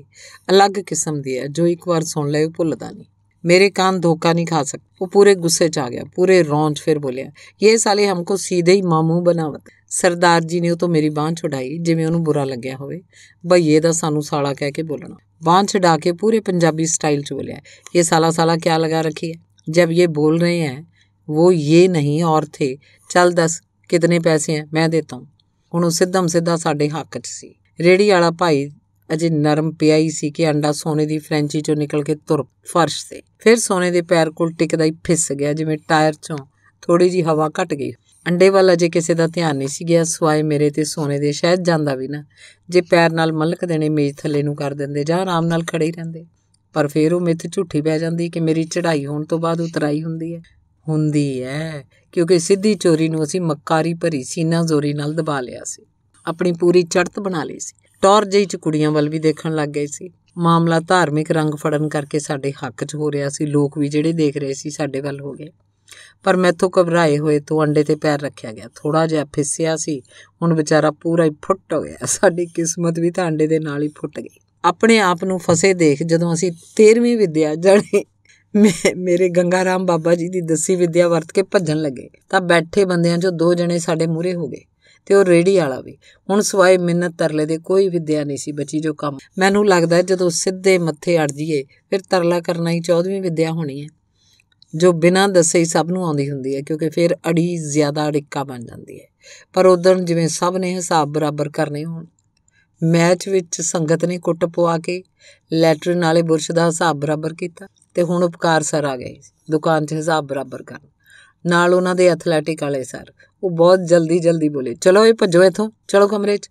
अलग किस्म दी है, जो एक बार सुन ले भुलदा नहीं। मेरे कान धोखा नहीं खा सकते। वो पूरे गुस्से च आ गया, पूरे रौंच। फिर बोलिया, ये साले हमको सीधे ही मामू बनावत। सरदार जी ने तो मेरी बांह छुड़ाई जिवें उन्होंने बुरा लग्या होवे। भईए दा सानू साला कह के बोलना। बांह छुड़ा के पूरे पंजाबी स्टाइल च बोलिया, ये साला साला क्या लगा रखी है। जब ये बोल रहे हैं वो ये नहीं और थे। चल दस कितने पैसे हैं, मैं देता हूँ। ਹੁਣ ਉਹ ਸਿੱਧਮ ਸਿੱਧਾ ਸਾਡੇ ਹੱਕ 'ਚ ਸੀ। ਰੇਹੜੀ ਵਾਲਾ ਭਾਈ ਅਜੇ ਨਰਮ ਪਿਆ ਹੀ ਸੀ ਕਿ ਅੰਡਾ ਸੋਨੇ ਦੀ ਫਰੈਂਚੀ 'ਚੋਂ ਨਿਕਲ ਕੇ ਤੁਰ ਫਰਸ਼ 'ਤੇ। ਫਿਰ ਸੋਨੇ ਦੇ ਪੈਰ ਕੋਲ ਟਿਕਦਾ ਹੀ ਫਿਸ ਗਿਆ, ਜਿਵੇਂ ਟਾਇਰ 'ਚੋਂ ਥੋੜ੍ਹੀ ਜਿਹੀ ਹਵਾ ਘੱਟ ਗਈ। ਅੰਡੇ ਵੱਲ ਅਜੇ ਕਿਸੇ ਦਾ ਧਿਆਨ ਨਹੀਂ ਸੀ ਗਿਆ, ਸਵਾਏ ਮੇਰੇ ਤੇ ਸੋਨੇ ਦੇ। ਸ਼ਾਇਦ ਜਾਂਦਾ ਵੀ ਨਾ, ਜੇ ਪੈਰ ਨਾਲ ਮਲਕ ਦੇਣੇ ਮੇਜ਼ ਥੱਲੇ ਨੂੰ ਕਰ ਦਿੰਦੇ ਜਾਂ ਆਰਾਮ ਨਾਲ ਖੜੇ ਰਹਿੰਦੇ। ਪਰ ਫਿਰ ਉਹ ਮਿੱਥ ਝੂਠੀ ਪੈ ਜਾਂਦੀ ਕਿ ਮੇਰੀ ਚੜ੍ਹਾਈ ਹੋਣ ਤੋਂ ਬਾਅਦ ਉਤਰਾਈ ਹੁੰਦੀ ਹੈ। ਹੁੰਦੀ है क्योंकि सीधी चोरी ਨੂੰ ਅਸੀਂ ਮੱਕਾਰੀ ਭਰੀ ਸੀਨਾ ਜ਼ੋਰੀ ਨਾਲ ਦਬਾ ਲਿਆ ਸੀ। अपनी पूरी चढ़त बना ली ਸੀ। ਟੌਰ ਜਿਹੀ ਚ ਕੁੜੀਆਂ ਵੱਲ ਵੀ ਦੇਖਣ ਲੱਗ ਗਏ ਸੀ। मामला धार्मिक रंग फड़न करके साढ़े हक च हो रहा सी। लोग भी ਜਿਹੜੇ देख रहे सी साढ़े ਵੱਲ हो गए। पर मैथों घबराए हुए तो अंडे ते पैर रखा गया। थोड़ा जिहा फिसिया सी, हुण बेचारा पूरा ही फुट हो गया। साडी किस्मत भी तो अंडे दे नाल ही फुट गई। अपने आप नूं फसे देख जदों असीं तेरहवीं विद्या जाने मे मेरे गंगा राम बाबा जी दी दसी विद्या वरत के भजन लगे तां बैठे बंदियां चों दो जने साडे मूहरे हो गए ते ओह रेहड़ी वाला भी। हुण सवाए मिन्नत तरले दे कोई विद्या नहीं सी बची जो कम। मैनूं लगदा जदों सीधे मत्थे अड़ जाइए फिर तरला करना ही चौदहवीं विद्या होनी है जो बिना दसे ही सब नूं आउंदी हुंदी है क्योंकि फिर अड़ी ज़्यादा अड़िक्का बन जाती है। पर उदण जिवें सब ने हिसाब बराबर करने होण मैच विच संगत ने कुट पवा के लैटरिन नाले बुरश दा हिसाब बराबर कीता ते हुण उपकार सर आ गए दुकान च हिसाब बराबर करन। नाल उहनां दे एथलैटिक वाले सर वो बहुत जल्दी जल्दी बोले चलो ये भज्जो इत्थों, चलो कमरे च,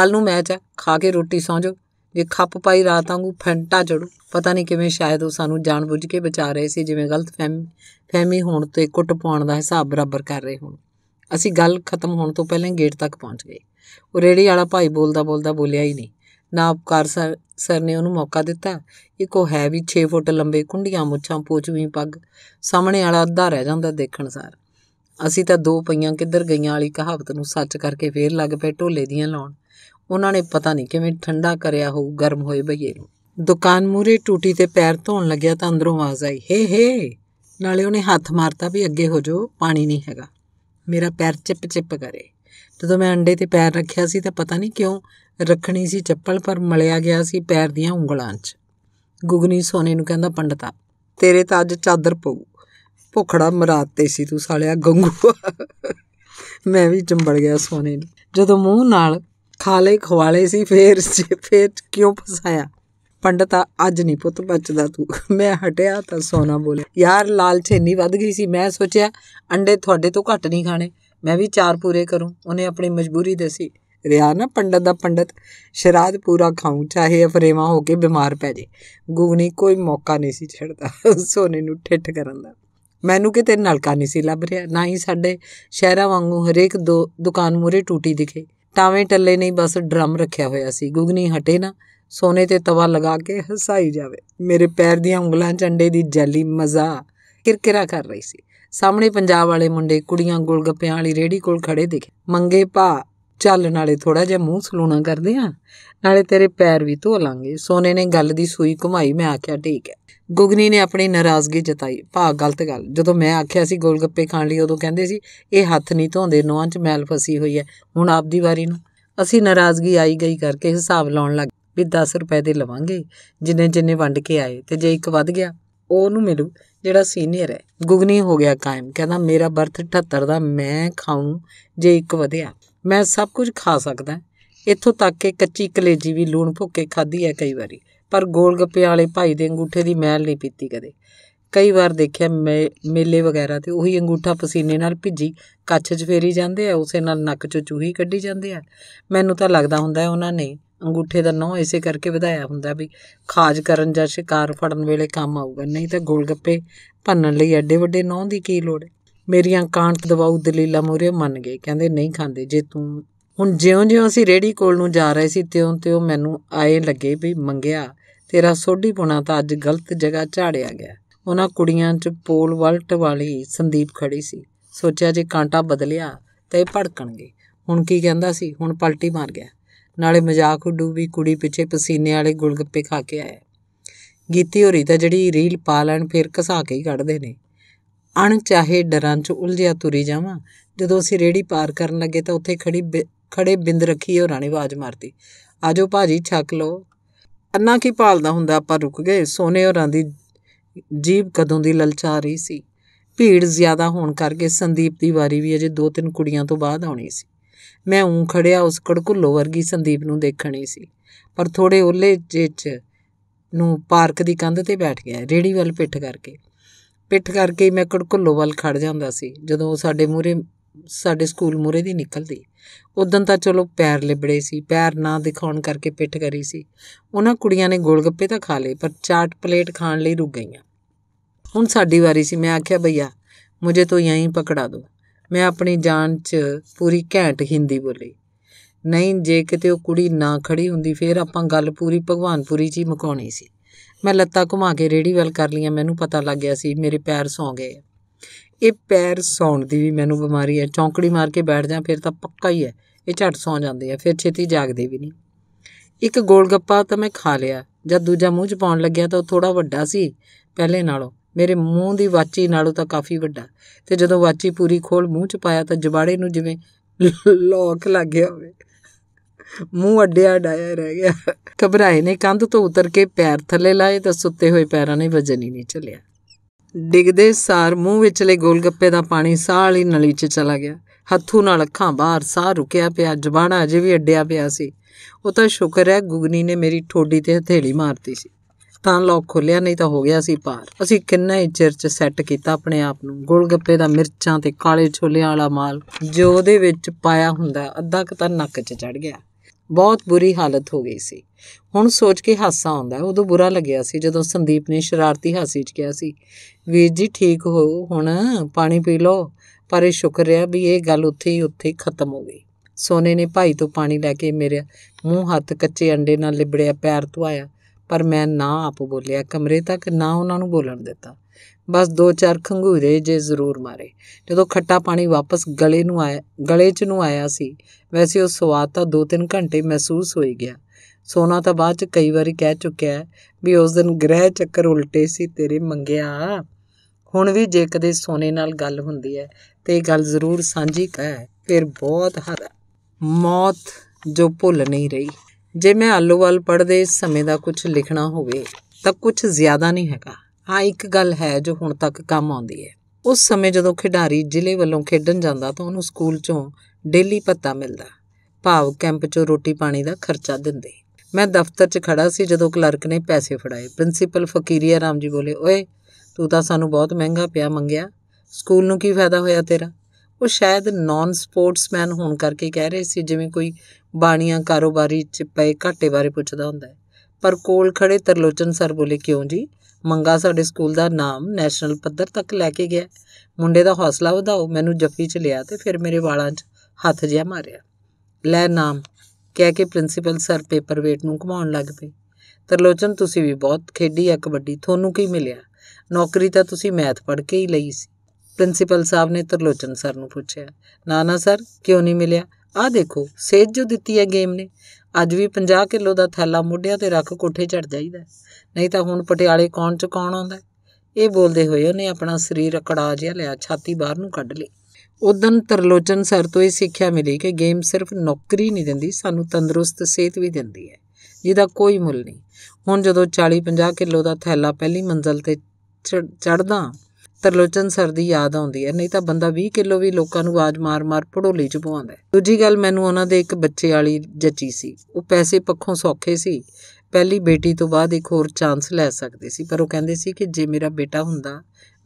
कल नूं मैच है, खा के रोटी सौ जाओ, जे खप पाई रात वांगू फैंटा चढ़ो। पता नहीं किवें शायद वो सानू जान बुझ के बचा रहे सी जिवें गलत फहमी फहमी होण ते कुट पाउण दा हिसाब बराबर कर रहे होण। असीं गल खत्म होण तो पहले गेट तक पहुँच गए। वो रेहड़ी वाला भाई बोलदा बोलदा बोलिया ही नहीं ना। उपकार सर सर ने उन्होंने मौका दिता। एक वो है भी छे फुट लंबे, कुंडियां मुछां, पोचवी पग, सामने वाला अद्धा रह जांदा देखण सार। असीं तां दो पईयां किधर गईयां वाली कहावत नूं सच करके फेर लग पए ढोले दियां लाउण। उन्होंने पता नहीं किवें ठंडा करिया हो गर्म होए भईए नूं। दुकान मूहरे टूटी ते पैर धोण लग्या तां अंदरों आवाज़ आई हे हे। नाले उन्हें हथ मारता भी अगे हो जाओ, पानी नहीं हैगा। मेरा पैर चिप चिप करे। जदों तो मैं अंडे ते पैर रखिया सी तां पता नहीं क्यों रखनी सी चप्पल, पर मलिया गया सी पैर दियां उंगलां च। गुगनी सोने नूं कहंदा पंडता तेरे तां अज चादर पऊ, भुखड़ा मरात ते सी तू सालिया गंगूआ। मैं भी चंबड़ गया सोने नूं। जदों मूँह नाल खाले खवाले सी फेर फेर क्यों फसाया। पंडता अज नहीं पुत बचदा तू। मैं हटिया तो सोना बोलिया यार लालच इन्नी वध गई सी। मैं सोचिया अंडे थोड़े तो घट नहीं खाने, मैं भी चार पूरे करूँ। उन्हें अपनी मजबूरी दसी रिया ना पंडत दा पंडत शराद पूरा खाऊँ चाहे अफरेवा होके बीमार पै जे। गुगनी कोई मौका नहीं सी छड़ता सोने नूं ठिठ करन दा। मैनू किते नलका नहीं सी लभ रिहा, ना ही साडे शहरां वांगू हरेक दो दुकान मूहरे टूटी दिखे। टावें टल्ले नहीं बस ड्रम रखिया होया सी। गुगनी हटे ना, सोने ते तवा लगा के हसाई जावे। मेरे पैर दियां उंगलां चंडे दी जैली मज़ा किरकिरा कर रही सी। सामने पंजाब वाले मुंडे कुड़ियां गुलगप्पियां वाली रेहड़ी कोल खड़े दिखे। मंगे भा चल नाले थोड़ा जिहा मूँह सलूना करदे आ, नाले तेरे पैर भी धो लांगे। सोने ने गल दी सूई घुमाई। मैं आख्या ठीक है। गुगनी ने अपनी नाराज़गी जताई भा गलत गल। जदों मैं आख्या सी गोलगप्पे खाण लई उदों कहंदे सी इह हथ नहीं धोंदे, नौहां च मैल फसी हुई है। हुण आप दी वारी नूं असीं नाराज़गी आई गई करके हिसाब लाउण लग भी दस रुपए दे लवांगे जिन्ने जिन्ने वंड के आए, ते जे एक वध गया ओनू मिलू जिहड़ा सीनियर है। गुगनी हो गया कायम, कहंदा मेरा बर्थ अठहत्तर दा, मैं खाऊँ जे एक वधिया। मैं सब कुछ खा सकदा, इत्थों तक कि कच्ची कलेजी भी लूण भुक्के खाधी है कई वारी, पर गोल गप्पे वाले भाई दे अंगूठे दी मैल नहीं पीती कदे। कई बार देखिया मे मेले वगैरह ते उही अंगूठा पसीने नाल भिजी कच्छ च फेरी जांदे आ, उसे नाल नक्क चों चूही कड्ढी जांदे आ। मैनूं तां लगदा हुंदा है उन्हां ने अंगूठे दा नौं इसे करके वधाया हुंदा भी खाज करन जां शिकार फड़न वेले काम आऊगा, नहीं तां गोल गप्पे भन्नण लई एडे वड्डे नौं दी की लोड़। मेरियां कांट दवाऊ दलीलां मूहरे मन गए, कहंदे नहीं खांदे जे तूं। हुण जिउं-जिउं असीं रेहड़ी कोल नूं जा रहे सी तिउं-तिउं मैनूं आए लगे भी मंगिया तेरा सोढी पुणा तां अज गलत जगह झाड़िया गया। उन्हां कुड़ियां च पोल वल्ट वाली संदीप खड़ी सी। सोचिया जे कांटा बदलिया ते भड़कणगे। हुण की कहंदा सी, हुण पलटी मार गया। नाले मजाक उडू भी कुड़ी पिछे पसीने वाले गुलगप्पे खा के आया। गीती होरी तां जिहड़ी रील पा लैण फिर घसा के ही कढदे ने। अणचाहे डरां च उलझिया तुरी जावां। जदों असीं रेहड़ी पार करन लगे तां उत्थे खड़ी बि खड़े बिंद रखी होरां ने आवाज़ मारती आजो भाजी छक लो। अन्ना की भालदा हुंदा आपां रुक गए। सोने होरां दी जीभ कदों दी ललचा रही सी। भीड़ ज़्यादा होण करके संदीप दी वारी भी अजे दो तीन कुड़ियां तो बाद आउणी सी। मैं ऊं खड़िया उस कड़कुल्लो वर्गी संदीप नूं देखणी सी, पर थोड़े ओले जेच नूं पार्क दी कंध ते बैठ गया रेहड़ी वल पिट्ठ करके। पिट्ठ करके मैं कड़कुल्लो वल खड़ जांदा सी जदों साडे मूहरे साडे स्कूल मूहरे दी निकलदी। उदन तां चलो पैर लिबड़े सी, पैर ना दिखाउण करके पिट्ठ करी सी। उन्हां कुड़ियां ने गोलगप्पे तां खा लए पर चाट पलेट खाण लई रुक गईयां। हुण साडी वारी सी। मैं आख्या भईया मुझे तो यहीं पकड़ा दो। मैं अपनी जान च पूरी घैंट हिंदी बोली। नहीं जे किते ओह कुड़ी ना खड़ी हुंदी फिर आपां गल पूरी भगवानपुरी च ही मुकाउणी सी। मैं लत्तां घुमा के रेहड़ी वल कर लिया। मैनूं पता लग गया सी मेरे पैर सौं गए। ये पैर सौण दी भी मैनूं बीमारी है। चौंकड़ी मार के बैठ जा फिर तां पक्का ही है ये झट सौं जांदे आ, फिर छेती जागदे भी नहीं। एक गोलगप्पा तां मैं खा लिया। जब दूजा मूँह च पाउण लग्गिया तां ओह थोड़ा वड्डा सी पहले नालों, मेरे मूँह की वाची नालों तो काफ़ी वड्डा। तो जदों वाची पूरी खोल मूँह च पाया तो जबाड़े नूं जिवें लॉक लग गया होवे, मूँह अड्डिया अडाया रह गया। घबराए ने कंध तो उतर के पैर थले लाए तो सुते हुए पैरों ने वजन ही नहीं चलिया। डिगदे सार मूँह विचले गोलगप्पे का पानी सारी नली च चला गया। हत्थों नाल अखां बाहर साह रुकिया पिया, जबाड़ा अजे भी अड्डिया पिया सी। वो तो शुक्र है गुगनी ने मेरी ठोडी ते हथेली मारती सी तां लॉक खोलिया, नहीं तो हो गया सी पार। असीं किन्ना ही चिर च सैट कीता अपने आप नूं। गोलगप्पे दा मिर्चां ते काले छोलियां वाला माल जो उहदे विच पाया हुंदा अद्धा क तां नक्क च चढ़ गया। बहुत बुरी हालत हो गई सी। हुण सोच के हासा आउंदा है। उदों बुरा लग्गिया सी जदों संदीप ने शरारती हासी च किहा सी, वीर जी ठीक हो हुण पाणी पी लो। पर यह शुक्र है भी यह गल उत्थे ही उत्थे खत्म हो गई। सोने ने भाई तो पानी लैके मेरे मूँह हत्थ कच्चे अंडे नाल लिबड़िया पैर धोया, पर मैं ना आप बोलिया कमरे तक, ना उन्होंने बोलन दिता। बस दो चार खंघूरे जे जरूर मारे। जदों खट्टा पानी वापस गले नूं आया गले च नूं आया सी, वैसे उस स्वाद तां दो तीन घंटे महसूस हो ही गया। सोना तां बाद च कई बारी कह चुक्या भी उस दिन ग्रह चक्कर उल्टे सी तेरे मंगिया। हुण भी जे कदे सोने नाल गल हुंदी है ते इह गल जरूर सांझी कह, फिर बहुत हद मौत जो भुल नहीं रही। जे मैं आलोवाल पढ़ते इस समय का कुछ लिखना होवे तां कुछ ज़्यादा नहीं हैगा। हाँ एक गल है जो हुण तक काम आउंदी है। उस समय जदों खिडारी जिले वल्लों खेडन जांदा तां उहनूं स्कूल चों डेली भत्ता मिलदा, भाव कैंप चों रोटी पानी का खर्चा दिंदे। मैं दफ्तर च खड़ा सी जदों क्लर्क ने पैसे फड़ाए। प्रिंसीपल फकीरिया राम जी बोले, ओए तू तां सानूं बहुत महंगा पिया मंगिया, स्कूल नूं की फायदा होया तेरा। वो शायद नॉन स्पोर्ट्समैन होने करके कह रहे सी जिवें कोई बाणिया कारोबारी च पे घाटे बारे पुछदा हुंदा है। पर कोल खड़े तरलोचन सर बोले, क्यों जी मंगा साडे स्कूल दा नाम नैशनल पद्धर तक लैके गया, मुंडे दा हौसला वधाओ। मैनूं जफ्फी च लिया ते फिर मेरे वालां च हत्थ जिहा मारिया। लै नाम कह के प्रिंसीपल सर पेपर वेट नूं घुमाउण लग पे। तरलोचन तुसीं भी बहुत खेडी आ कबड्डी, तुहानूं की मिलिया? नौकरी तां तुसीं मैथ पढ़ के ही लई सी। प्रिंसीपल साहब ने तरलोचन सर नूं पुछया। ना ना सर क्यों नहीं मिलिया, आ देखो सेज जो दिती है गेम ने। अज भी पंजाह किलो का थैला मोढिया ते रख कोठे चढ़ जाईदा, नहीं तां हुण पटियाले कौन च कौन आउंदा। इह बोलदे होए उहने अपना शरीर अकड़ा जिहा लिया, छाती बाहर नूं कढ लई। उदन तरलोचन सर तो यह सिक्ख्या मिली कि गेम सिर्फ नौकरी नहीं दिंदी, सानूं तंदरुस्त सेहत भी दिंदी है, जिहदा कोई मुल नहीं। हुण जदों चाली पंजाह किलो का थैला पहली मंजिल ते चढ़दा तरलोचन सर की याद आती है, नहीं तो बंदा भी किलो भी लोगों को आवाज़ मार मार भड़ोली च पवांदा है। दूजी गल मैनूं उन्हां दे एक बच्चे वाली जची सी। वो पैसे पक्षों सौखे सी, पहली बेटी तो बाद एक होर चांस लै सकदे सी, पर वो कहिंदे सी कि जे मेरा बेटा हुंदा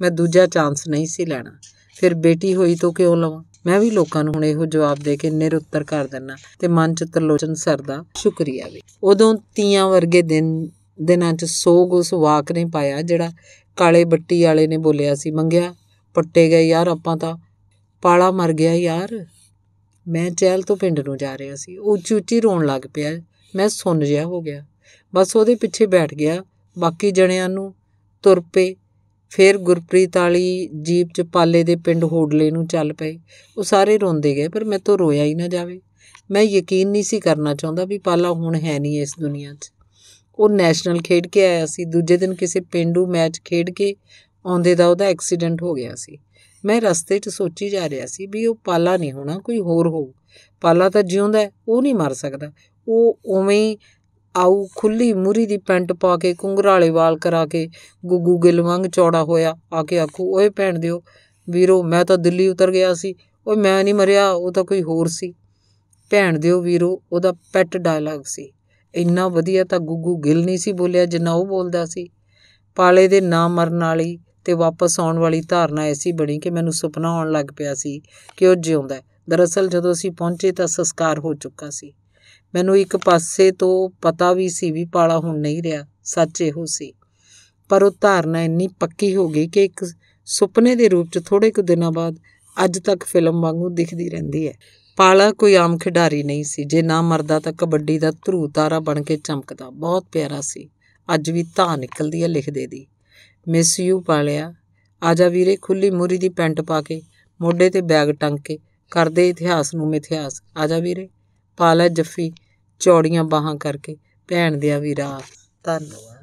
मैं दूजा चांस नहीं सी लैना, फिर बेटी होई तो क्यों लवां। मैं भी लोगों को हुण इहो जवाब दे के निरुत्तर कर दिंदा ते मन च तरलोचन सर दा शुक्रिया वी। उदों तीआं वर्गे दिन दिनां च सोग उस वाक ने पाया जिहड़ा काले बट्टी वाले ने बोलिया सी, मंगिया पट्टे गए यार आपां तां, पाला मर गया यार। मैं चहल तो पिंड नूं जा रहा सी। उची उची रोण लग पिया। मैं सुन्न जिहा हो गया, बस उहदे पिछे बैठ गया। बाकी जणियां नूं तुर पे। फिर गुरप्रीत वाली जीप च पाले दे पिंड होडले नूं चल पे। वो सारे रोंदे गए पर मैं तो रोया ही ना जावे। मैं यकीन नहीं सी करना चाहुंदा भी पाला हुण है नहीं इस दुनिया च। वो नैशनल खेड के आया सी। दूजे दिन किसी पेंडू मैच खेड के आउंदे दा उहदा एक्सीडेंट हो गया सी। मैं रस्ते च सोची जा रहा सी भी वो पाला नहीं होना, कोई होर हो। पाला तो जिउंदा है, वो नहीं मर सकता। वो उवें आऊ खुली मूरी दी पैंट पा के कुंगरा वाले वाल करा के गुगू गिलवंग चौड़ा होया आके आखू, ओए भैण दिओ वीरो मैं तो दिल्ली उतर गया सी, ओए मैं नहीं मरिया वो तो कोई होर सी, भैण दिओ वीरो उहदा पैट डायलॉग सी। इन्ना वधिया तां गुगू गिल नहीं सी बोलिया जिन्ना वो बोलदा सी। पाले दे ना मरन वाली ते वापस आउण वाली धारणा ऐसी बनी कि मैनूं सुपना आउण लग पिया सी कि वो जिउंदा है। दरअसल जदों असीं पहुंचे तां संस्कार हो चुका सी। मैनूं एक पासे तो पता भी सी भी पाला हुण नहीं रहा, सच इहो सी, पर वो धारणा इन्नी पक्की हो गई कि एक ਸੁਪਨੇ ਦੇ ਰੂਪ 'ਚ ਥੋੜੇ ਕੁ ਦਿਨਾਂ ਬਾਅਦ ਅੱਜ ਤੱਕ ਫਿਲਮ ਵਾਂਗੂ ਦਿਖਦੀ ਰਹਿੰਦੀ ਹੈ। ਪਾਲਾ ਕੋਈ ਆਮ ਖਿਡਾਰੀ ਨਹੀਂ ਸੀ, ਜੇ ਨਾ ਮਰਦਾ ਤਾਂ ਕਬੱਡੀ ਦਾ ਧਰੂ ਤਾਰਾ ਬਣ ਕੇ ਚਮਕਦਾ। ਬਹੁਤ ਪਿਆਰਾ ਸੀ, ਅੱਜ ਵੀ ਧਾਂ ਨਿਕਲਦੀ ਹੈ ਲਿਖਦੇ ਦੀ। ਮਿਸ ਯੂ ਪਾਲਿਆ, ਆਜਾ ਵੀਰੇ, ਖੁੱਲੀ ਮੂਰੀ ਦੀ ਪੈਂਟ ਪਾ ਕੇ ਮੋਢੇ 'ਤੇ ਬੈਗ ਟੰਗ ਕੇ ਕਰਦੇ ਇਤਿਹਾਸ ਨੂੰ ਮਿਥਿਹਾਸ। ਆਜਾ ਵੀਰੇ, ਪਾਲਾ ਜੱਫੀ ਚੌੜੀਆਂ ਬਾਹਾਂ ਕਰਕੇ ਭੈਣ ਦਿਆ ਵੀਰਾ। ਧੰਨਵਾਦ।